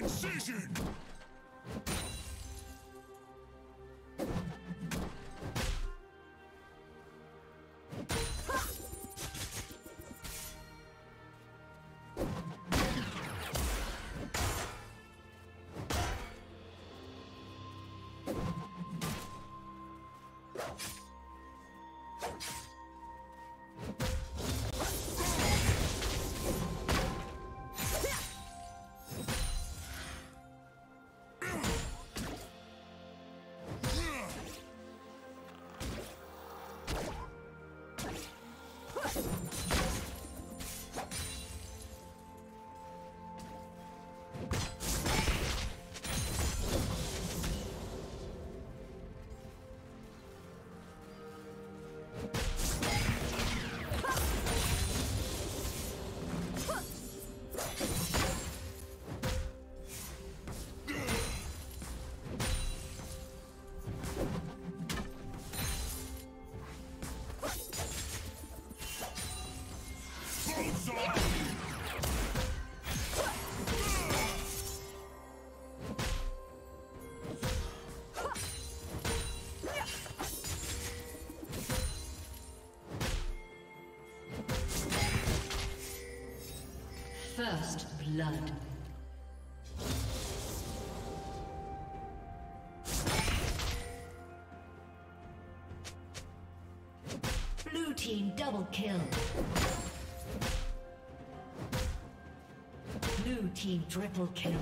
Incision! First blood. Blue team double kill. Blue team triple kill.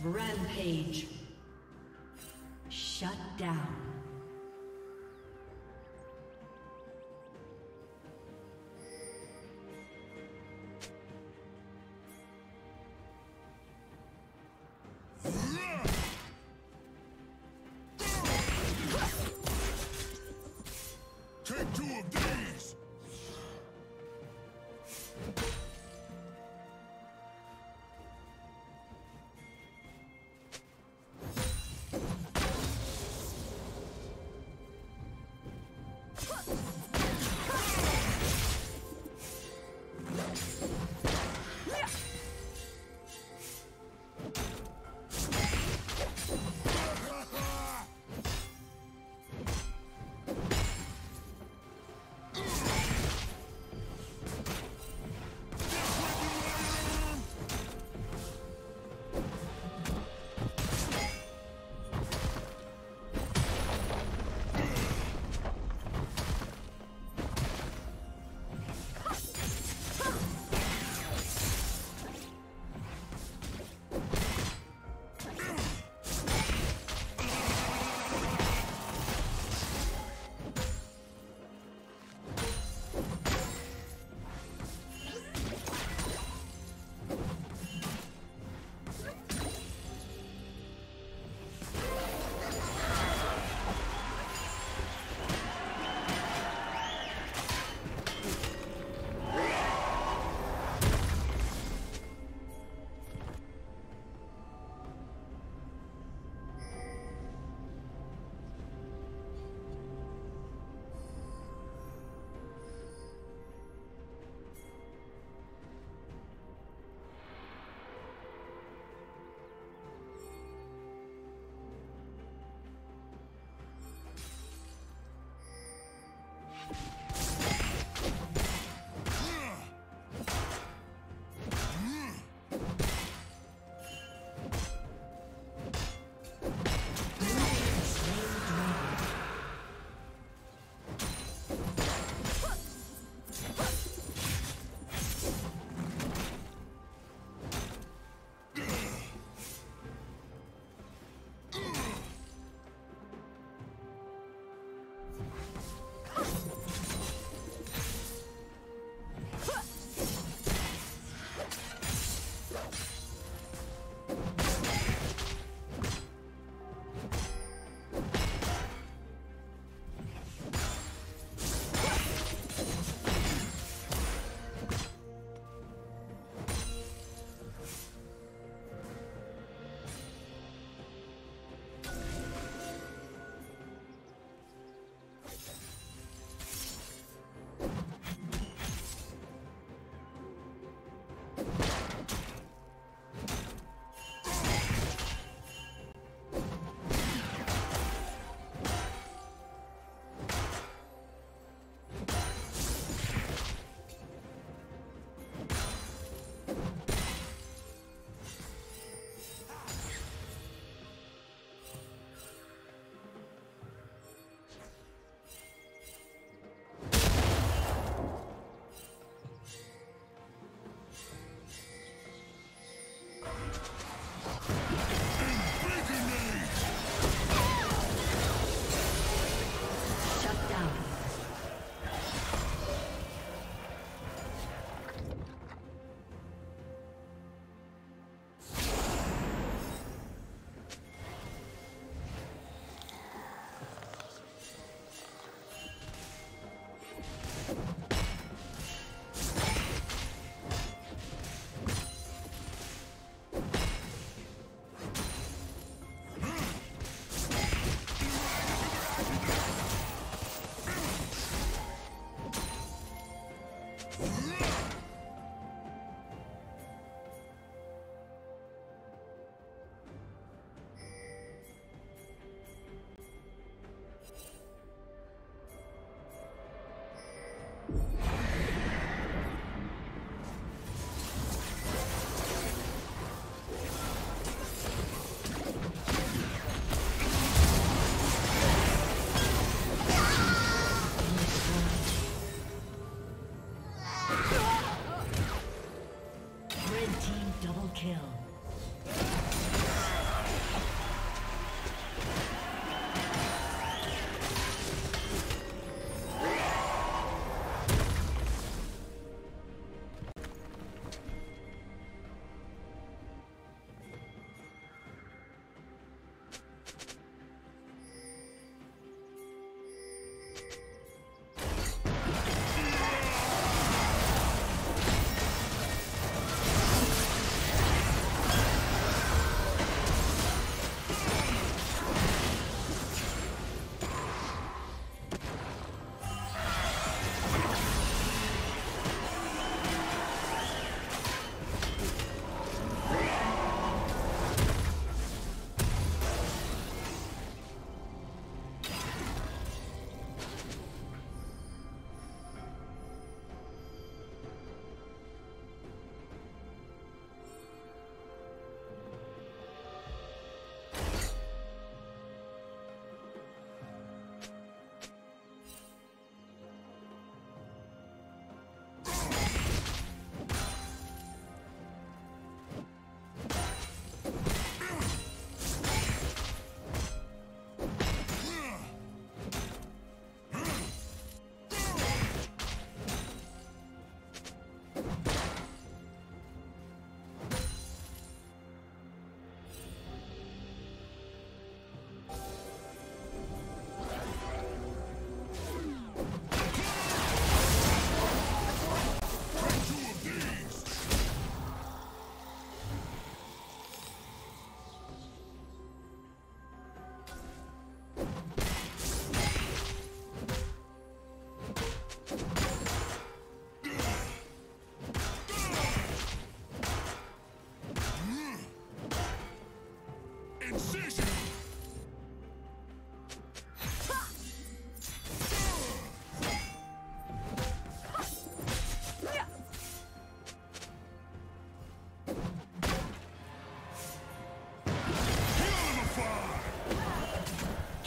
Rampage. Shut down.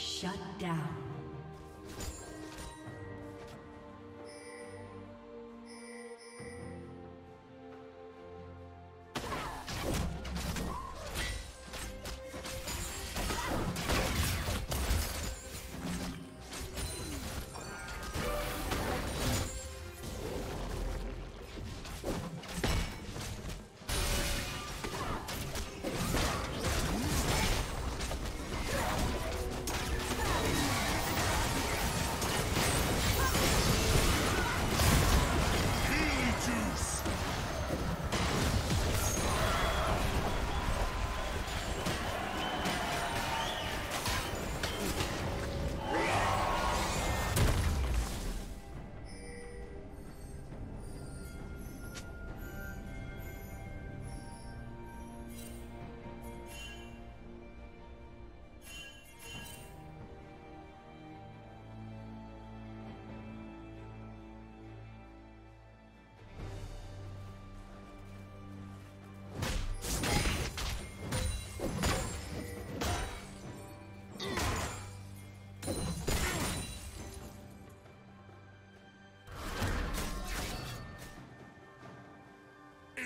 Shut down.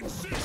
Incision!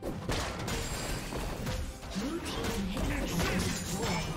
Blue team's inhibitor has been destroyed.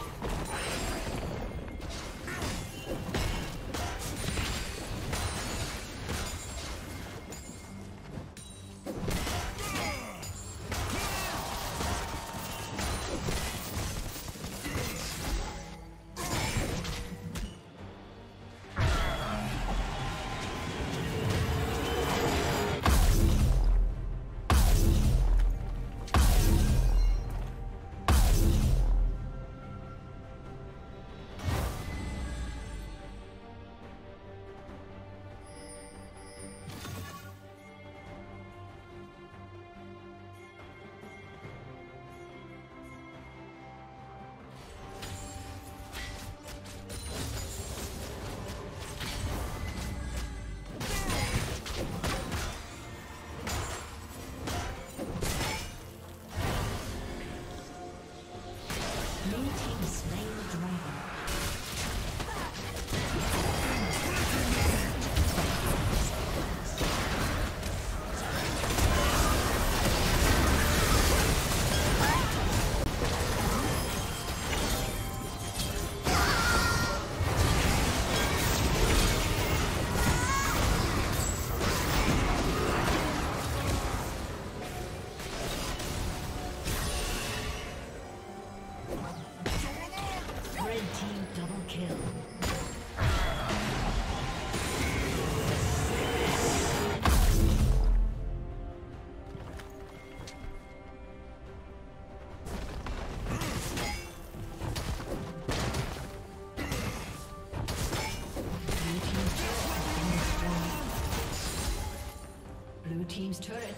Team's turret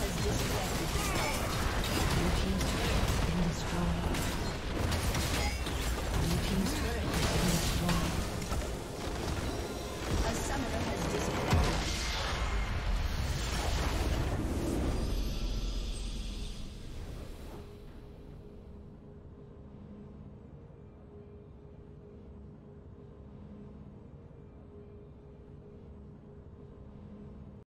Has disconnected. Your team's turret has been destroyed.